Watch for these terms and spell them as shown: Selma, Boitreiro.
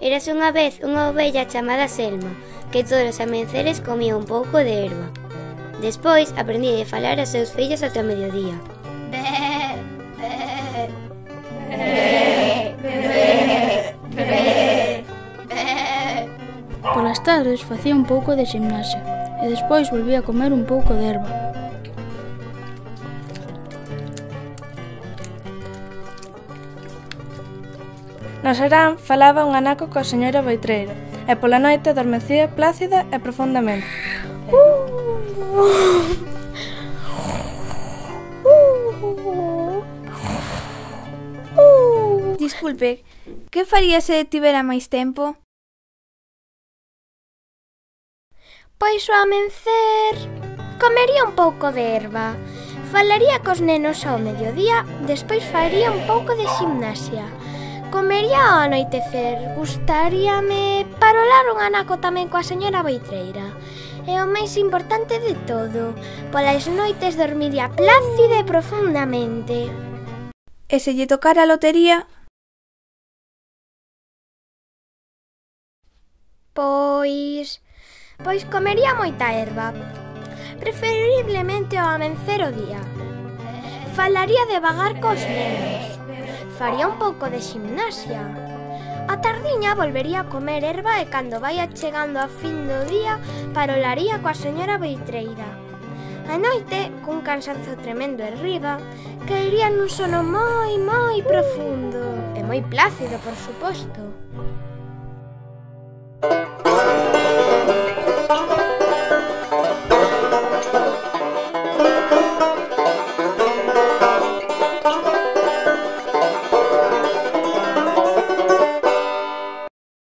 Érase una vez una ovella chamada Selma, que todos os amenceres comía un pouco de erva. Despois aprendí de falar a seus fillos ata o mediodía. Polas tardes facía un pouco de gimnasia e despois volví a comer un pouco de erva. No serán falaba un anaco coa señora Boitreiro e pola noite adormecía plácida e profundamente. Disculpe, que faría se tivera máis tempo? Pois ao amencer comería un pouco de erva, falaría cos nenos ao mediodía, despois faría un pouco de gimnasia. Comería ao anoitecer, gustaríame parolar un anaco tamén coa señora Boitreira. E o máis importante de todo, polas noites dormiría plácida e profundamente. E se lle tocara a lotería? Pois comería moita erva, preferiblemente ao amencer o día. Falaría devagar cos nenos. Faría un pouco de gimnasia. A tardiña volvería a comer erva e cando vaia chegando a fin do día parolaría coa señora Boitreira. A noite, cun cansanzo tremendo e riba, caería nun sono moi profundo e moi plácido, por suposto.